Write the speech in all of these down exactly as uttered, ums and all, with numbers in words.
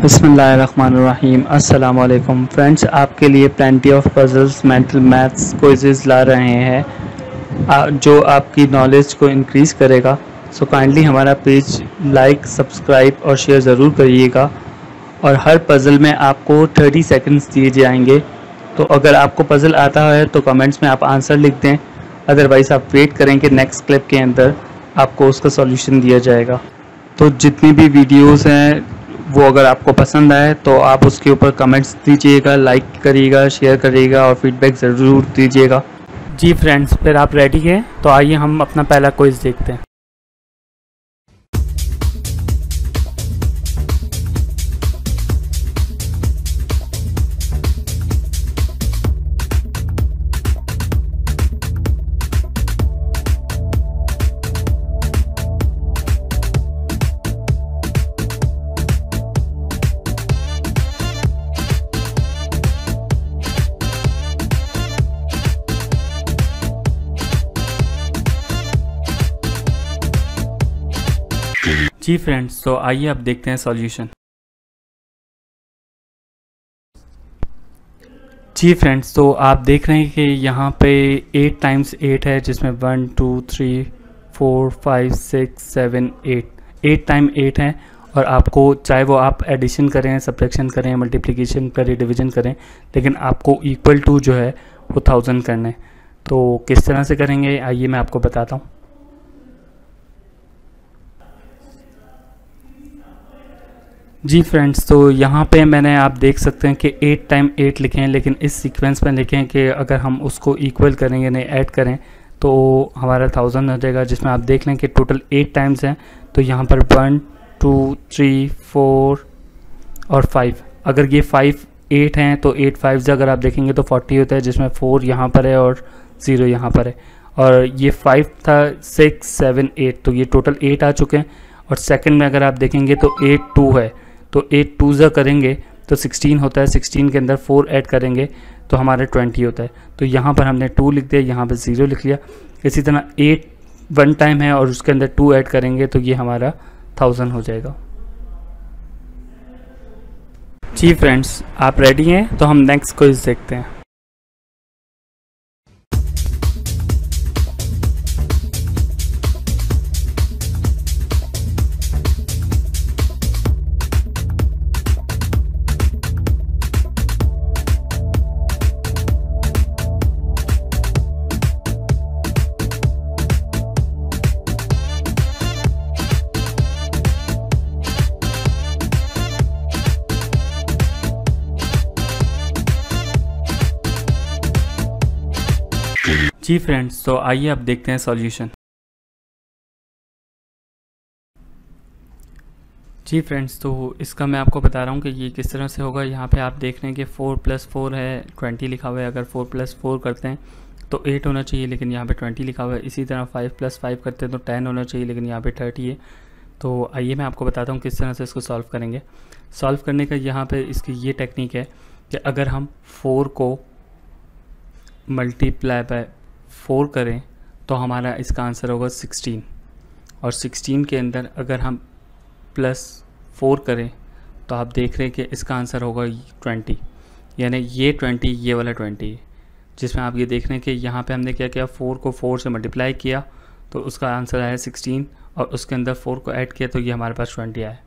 बिस्मिल्लाहिर्रहमानिर्रहीम। अस्सलाम वालेकुम फ्रेंड्स, आपके लिए plenty of puzzles, mental maths quizzes ला रहे हैं जो आपकी नॉलेज को इंक्रीज़ करेगा। सो काइंडली हमारा पेज लाइक, सब्सक्राइब और शेयर ज़रूर करिएगा। और हर पज़ल में आपको तीस सेकंड्स दिए जाएंगे, तो अगर आपको पज़ल आता है तो कमेंट्स में आप आंसर लिख दें, अदरवाइज़ आप वेट करें कि नेक्स्ट क्लिप के अंदर आपको उसका सॉल्यूशन दिया जाएगा। तो जितनी भी वीडियोस हैं वो अगर आपको पसंद आए तो आप उसके ऊपर कमेंट्स दीजिएगा, लाइक करिएगा, शेयर करिएगा और फीडबैक ज़रूर दीजिएगा। जी फ्रेंड्स, फिर आप रेडी हैं तो आइए हम अपना पहला क्विज़ देखते हैं। जी फ्रेंड्स, तो आइए अब देखते हैं सॉल्यूशन। जी फ्रेंड्स, तो आप देख रहे हैं कि यहाँ पे एट टाइम्स एट है, जिसमें one two three four five six seven eight eight time eight है। और आपको चाहे वो आप एडिशन करें, सब्ट्रैक्शन करें, मल्टीप्लिकेशन करें, डिवीजन करें, लेकिन आपको इक्वल टू जो है वो थाउजेंड करना है। तो किस तरह से करेंगे आइए मैं आपको बताता हूँ। जी फ्रेंड्स, तो यहाँ पे मैंने आप देख सकते हैं कि एट टाइम एट लिखे हैं, लेकिन इस सीक्वेंस में लिखे हैं कि अगर हम उसको इक्वल करें यानी ऐड करें तो हमारा थाउजेंड हो जाएगा, जिसमें आप देख लें कि टोटल एट टाइम्स हैं। तो यहाँ पर वन टू थ्री फोर और फाइव, अगर ये फाइव एट हैं तो एट फाइव से अगर आप देखेंगे तो फोर्टी होता है, जिसमें फोर यहाँ पर है और ज़ीरो यहाँ पर है। और ये फाइव था, सिक्स सेवन एट, तो ये टोटल एट आ चुके हैं। और सेकेंड में अगर आप देखेंगे तो एट टू है, तो एट टू ज़ा करेंगे तो सिक्सटीन होता है, सिक्सटीन के अंदर फोर ऐड करेंगे तो हमारा ट्वेंटी होता है। तो यहाँ पर हमने टू लिख दिया, यहाँ पर ज़ीरो लिख लिया। इसी तरह एट वन टाइम है और उसके अंदर टू ऐड करेंगे तो ये हमारा थाउजेंड हो जाएगा। जी फ्रेंड्स, आप रेडी हैं तो हम नेक्स्ट क्विज़ देखते हैं। जी फ्रेंड्स, तो आइए अब देखते हैं सॉल्यूशन। जी फ्रेंड्स, तो इसका मैं आपको बता रहा हूँ कि ये किस तरह से होगा। यहाँ पे आप देख रहे हैं कि फोर प्लस फोर है, ट्वेंटी लिखा हुआ है। अगर फोर प्लस फोर करते हैं तो एट होना चाहिए, लेकिन यहाँ पे ट्वेंटी लिखा हुआ है। इसी तरह फाइव प्लस फाइव करते हैं तो टेन होना चाहिए, लेकिन यहाँ पे थर्टी है। तो आइए मैं आपको बताता हूँ किस तरह से इसको सॉल्व करेंगे। सॉल्व करने का यहाँ पर इसकी ये टेक्निक है कि अगर हम फोर को मल्टीप्लाई बाय फोर करें तो हमारा इसका आंसर होगा सिक्सटीन। और सिक्सटीन के अंदर अगर हम प्लस फोर करें तो आप देख रहे हैं कि इसका आंसर होगा ट्वेंटी, यानी ये ट्वेंटी ये वाला ट्वेंटी है, जिसमें आप ये देख रहे हैं कि यहाँ पे हमने क्या किया, फोर को फोर से मल्टीप्लाई किया तो उसका आंसर आया सिक्सटीन, और उसके अंदर फोर को ऐड किया तो ये हमारे पास ट्वेंटी आया।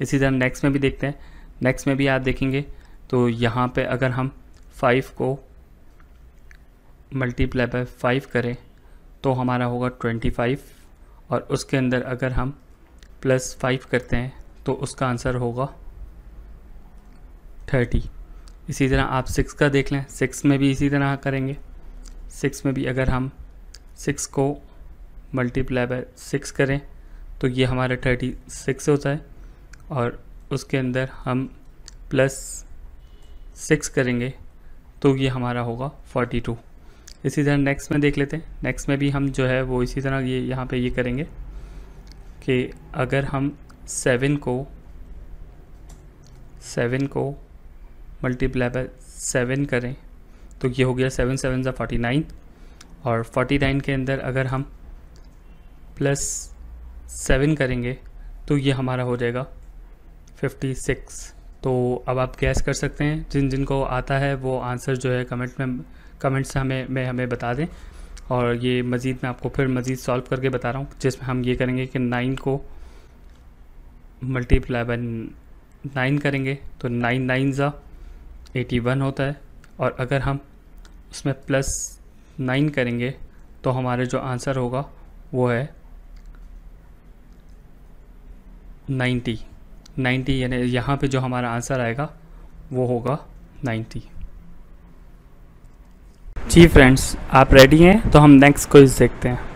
इसी तरह नेक्स्ट में भी देखते हैं। नेक्स्ट में भी आप देखेंगे तो यहाँ पर अगर हम फाइव को मल्टीप्लाई बाय फाइव करें तो हमारा होगा ट्वेंटी फाइव, और उसके अंदर अगर हम प्लस फाइव करते हैं तो उसका आंसर होगा थर्टी। इसी तरह आप सिक्स का देख लें, सिक्स में भी इसी तरह करेंगे। सिक्स में भी अगर हम सिक्स को मल्टीप्लाई बाय सिक्स करें तो ये हमारा थर्टी सिक्स होता है, और उसके अंदर हम प्लस सिक्स करेंगे तो ये हमारा होगा फोर्टी टू। इसी तरह नेक्स्ट में देख लेते हैं। नेक्स्ट में भी हम जो है वो इसी तरह ये यहाँ पे ये करेंगे कि अगर हम सेवन को सेवन को मल्टीप्लाई बाय सेवन करें तो ये हो गया सेवन सेवन सा फोर्टी नाइन, और फोर्टी नाइन के अंदर अगर हम प्लस सेवन करेंगे तो ये हमारा हो जाएगा फिफ्टी सिक्स। तो अब आप गैस कर सकते हैं, जिन जिनको आता है वो आंसर जो है कमेंट में कमेंट से हमें में हमें बता दें। और ये मज़ीद मैं आपको फिर मज़ीद सॉल्व करके बता रहा हूँ, जिसमें हम ये करेंगे कि नाइन को मल्टीप्लाई बाई नाइन करेंगे तो नाइन नाइन ज़ा एटी वन होता है, और अगर हम उसमें प्लस नाइन करेंगे तो हमारा जो आंसर होगा वो है नाइन्टी। नाइन्टी यानी यहाँ पे जो हमारा आंसर आएगा वो होगा नाइन्टी। जी फ्रेंड्स, आप रेडी हैं तो हम नेक्स्ट क्विज देखते हैं।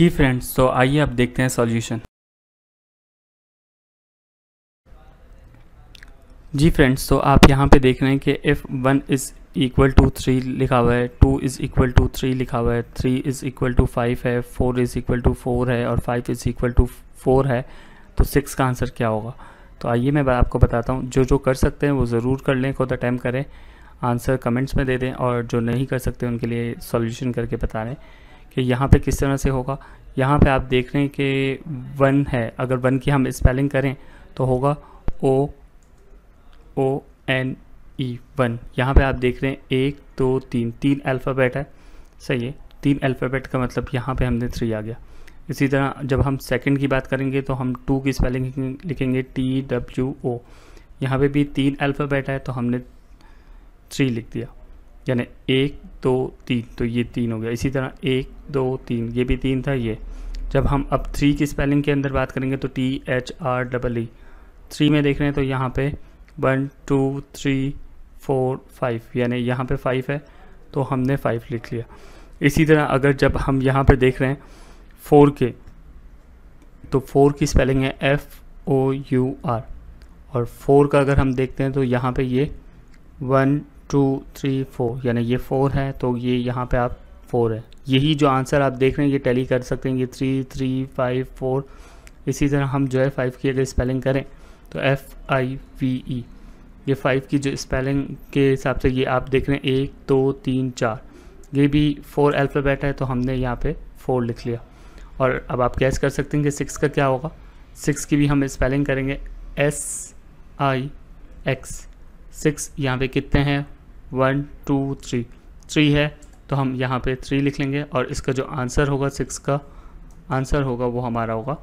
जी फ्रेंड्स, तो आइए आप देखते हैं सॉल्यूशन। जी फ्रेंड्स, तो आप यहाँ पे देख रहे हैं कि if one is equal to three लिखा हुआ है, two is equal to three लिखा हुआ है, three is equal to five है, four is equal to four है, और five is equal to four है, तो सिक्स का आंसर क्या होगा? तो आइए मैं आपको बताता हूँ। जो जो कर सकते हैं वो ज़रूर कर लें, खुद अटैम्प्ट करें, आंसर कमेंट्स में दे दें, और जो नहीं कर सकते उनके लिए सॉल्यूशन करके बता रहे हैं कि यहाँ पे किस तरह से होगा। यहाँ पे आप देख रहे हैं कि वन है, अगर वन की हम स्पेलिंग करें तो होगा ओ ओ एन ई वन। यहाँ पे आप देख रहे हैं एक दो तीन, तीन अल्फ़ाबेट है, सही है, तीन अल्फ़ाबेट का मतलब यहाँ पे हमने थ्री आ गया। इसी तरह जब हम सेकंड की बात करेंगे तो हम टू की स्पेलिंग लिखेंगे टी डब्ल्यू ओ, यहाँ पे भी तीन अल्फ़ाबेट है तो हमने थ्री लिख दिया, यानी एक दो तीन, तो ये तीन हो गया। इसी तरह एक दो तीन, ये भी तीन था ये। जब हम अब थ्री की स्पेलिंग के अंदर बात करेंगे तो T H R double E, three में देख रहे हैं तो यहाँ पे one two three four five, यानी यहाँ पे फाइव है तो हमने फाइव लिख लिया। इसी तरह अगर जब हम यहाँ पे देख रहे हैं फोर के, तो फोर की स्पेलिंग है एफ़ ओ यू आर, और फोर का अगर हम देखते हैं तो यहाँ पर ये वन टू थ्री फोर, यानी ये फोर है तो ये यहाँ पे आप फोर है। यही जो आंसर आप देख रहे हैं ये टैली कर सकते हैं, ये थ्री थ्री फाइव फोर। इसी तरह हम जो है फाइव की अगर स्पेलिंग करें तो एफ़ आई वी ई, ये फाइव की जो स्पेलिंग के हिसाब से ये आप देख रहे हैं एक दो तीन चार, ये भी फोर अल्फ़ाबेट है तो हमने यहाँ पे फोर लिख लिया। और अब आप गैस कर सकते हैं कि सिक्स का क्या होगा। सिक्स की भी हम स्पेलिंग करेंगे एस आई एक्स। सिक्स यहाँ पे कितने हैं, वन टू थ्री, थ्री है तो हम यहाँ पे थ्री लिख लेंगे, और इसका जो आंसर होगा सिक्स का आंसर होगा वो हमारा होगा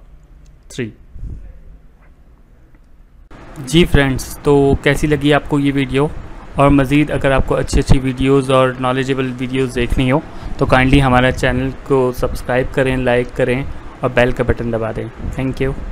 थ्री। जी फ्रेंड्स, तो कैसी लगी आपको ये वीडियो? और मज़ीद अगर आपको अच्छी अच्छी वीडियोस और नॉलेजेबल वीडियोस देखनी हो तो काइंडली हमारा चैनल को सब्सक्राइब करें, लाइक करें, और बेल का बटन दबा दें। Thank you.